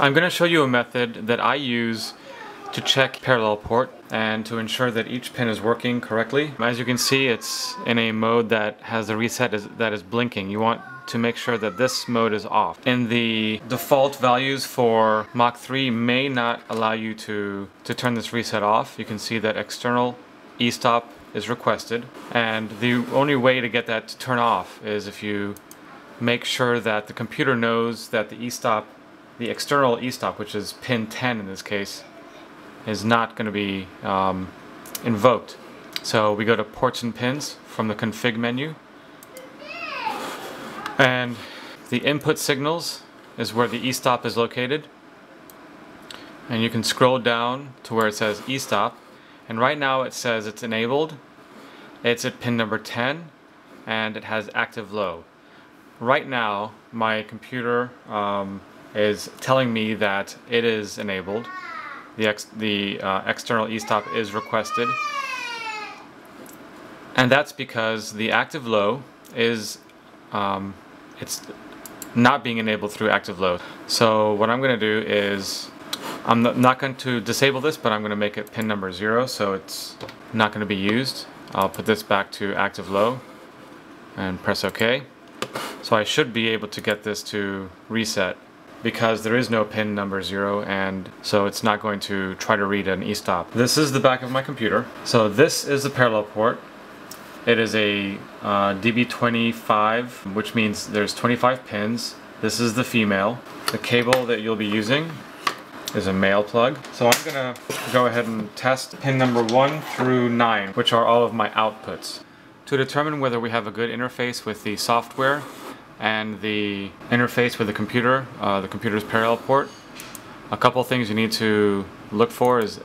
I'm going to show you a method that I use to check parallel port and to ensure that each pin is working correctly. As you can see, it's in a mode that has the reset that is blinking. You want to make sure that this mode is off. And the default values for Mach 3 may not allow you to turn this reset off. You can see that external e-stop is requested, and the only way to get that to turn off is if you make sure that the computer knows that the e-stop, the external e-stop, which is pin 10 in this case, is not going to be invoked. So we go to ports and pins from the config menu, and the input signals is where the e-stop is located, and you can scroll down to where it says e-stop, and right now it says it's enabled. It's at pin number 10 and it has active low. Right now my computer is telling me that it is enabled. The external e-stop is requested, and that's because the active low is it's not being enabled through active low. So what I'm going to do is I'm not going to disable this, but I'm going to make it pin number 0, so it's not going to be used. I'll put this back to active low and press OK. So I should be able to get this to reset, because there is no pin number 0, and so it's not going to try to read an e-stop. This is the back of my computer. So this is the parallel port. It is a DB25, which means there's 25 pins. This is the female. The cable that you'll be using is a male plug. So I'm gonna go ahead and test pin number 1 through 9, which are all of my outputs. To determine whether we have a good interface with the software and the interface with the computer's parallel port, a couple things you need to look for is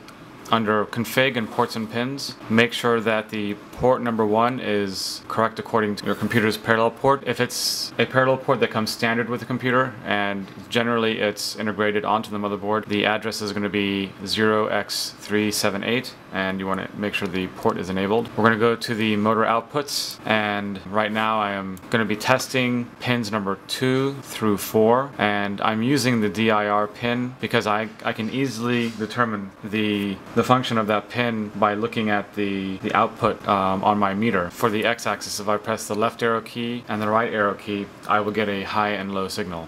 under config and ports and pins, make sure that the port number 1 is correct according to your computer's parallel port. If it's a parallel port that comes standard with the computer and generally it's integrated onto the motherboard, the address is going to be 0x378, and you want to make sure the port is enabled. We're going to go to the motor outputs, and right now I am going to be testing pins number 2 through 4, and I'm using the DIR pin because I can easily determine the function of that pin by looking at the output on my meter. For the x-axis, if I press the left arrow key and the right arrow key, I will get a high and low signal,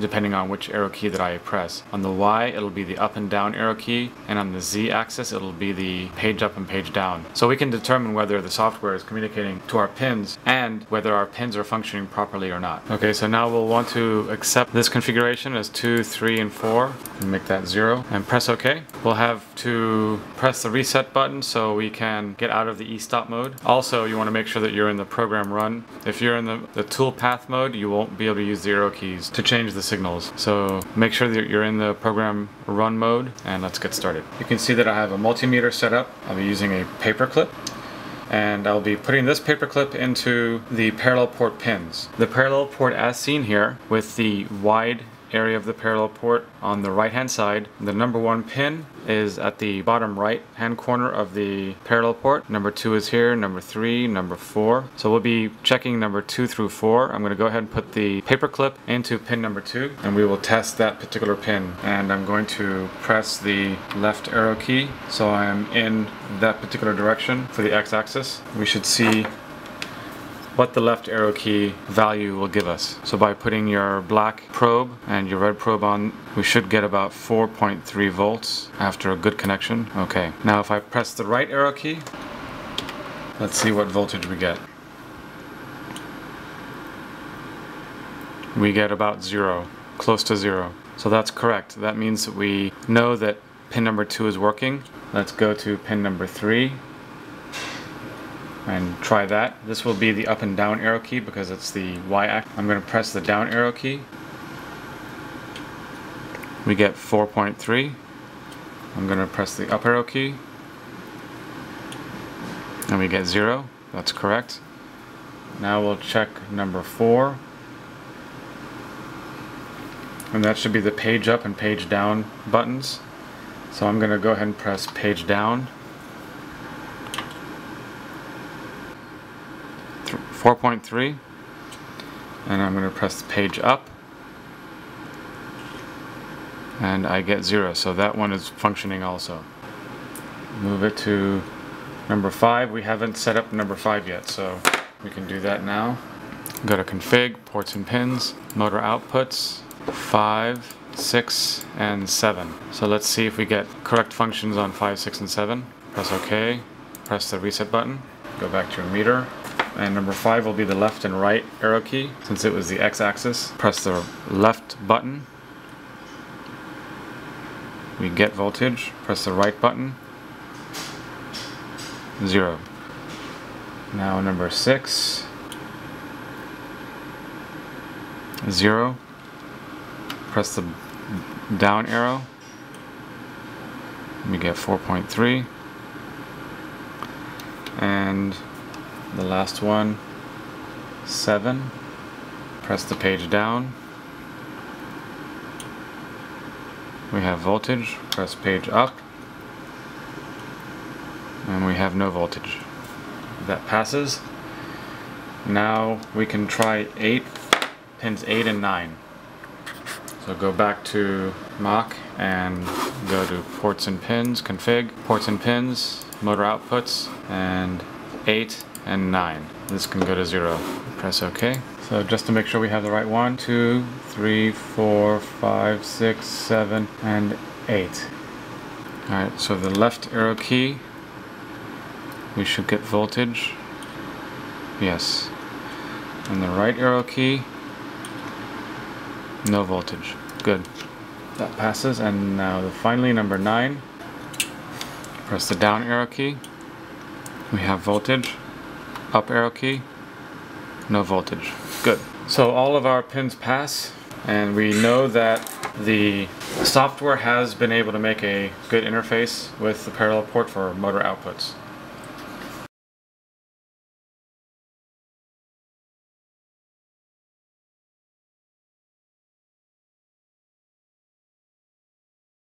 depending on which arrow key that I press. On the Y, it'll be the up and down arrow key, and on the Z axis, it'll be the page up and page down. So we can determine whether the software is communicating to our pins and whether our pins are functioning properly or not. Okay, so now we'll want to accept this configuration as 2, 3, and 4, and make that 0, and press OK. We'll have to press the reset button so we can get out of the e-stop mode. Also, you want to make sure that you're in the program run. If you're in the toolpath mode, you won't be able to use the arrow keys to change the signals. So make sure that you're in the program run mode, and let's get started. You can see that I have a multimeter set up. I'll be using a paper clip, and I'll be putting this paper clip into the parallel port pins. The parallel port as seen here, with the wide area of the parallel port on the right hand side, the number 1 pin is at the bottom right hand corner of the parallel port. Number 2 is here, number 3, number 4. So we'll be checking number 2 through 4. I'm going to go ahead and put the paper clip into pin number 2, and we will test that particular pin. And I'm going to press the left arrow key so I'm in that particular direction. For the x-axis, we should see what the left arrow key value will give us. So by putting your black probe and your red probe on, we should get about 4.3 volts after a good connection. Okay, now if I press the right arrow key, let's see what voltage we get. We get about 0, close to 0. So that's correct. That means that we know that pin number 2 is working. Let's go to pin number 3. And try that. This will be the up and down arrow key because it's the y-axis. I'm going to press the down arrow key. We get 4.3. I'm going to press the up arrow key, and we get 0. That's correct. Now we'll check number 4, and that should be the page up and page down buttons. So I'm going to go ahead and press page down. 4.3, and I'm going to press the page up, and I get 0, so that one is functioning also. Move it to number 5. We haven't set up number 5 yet, so we can do that now. Go to config, ports and pins, motor outputs, 5, 6, and 7. So let's see if we get correct functions on 5, 6, and 7. Press OK, press the reset button, go back to your meter, and number 5 will be the left and right arrow key since it was the x-axis. Press the left button, we get voltage. Press the right button, 0. Now number 6, 0. Press the down arrow, we get 4.3, and the last one, 7. Press the page down, we have voltage. Press page up, and we have no voltage. That passes. Now we can try pins 8 and 9. So go back to Mach and go to ports and pins, config, ports and pins, motor outputs, and 8 and 9. This can go to 0. Press OK. So just to make sure we have the right one, 2, 3, 4, 5, 6, 7, and 8. Alright, so the left arrow key, we should get voltage. Yes. And the right arrow key, no voltage. Good. That passes. And now finally number 9. Press the down arrow key. We have voltage. Up arrow key. No voltage. Good. So all of our pins pass, and we know that the software has been able to make a good interface with the parallel port for motor outputs.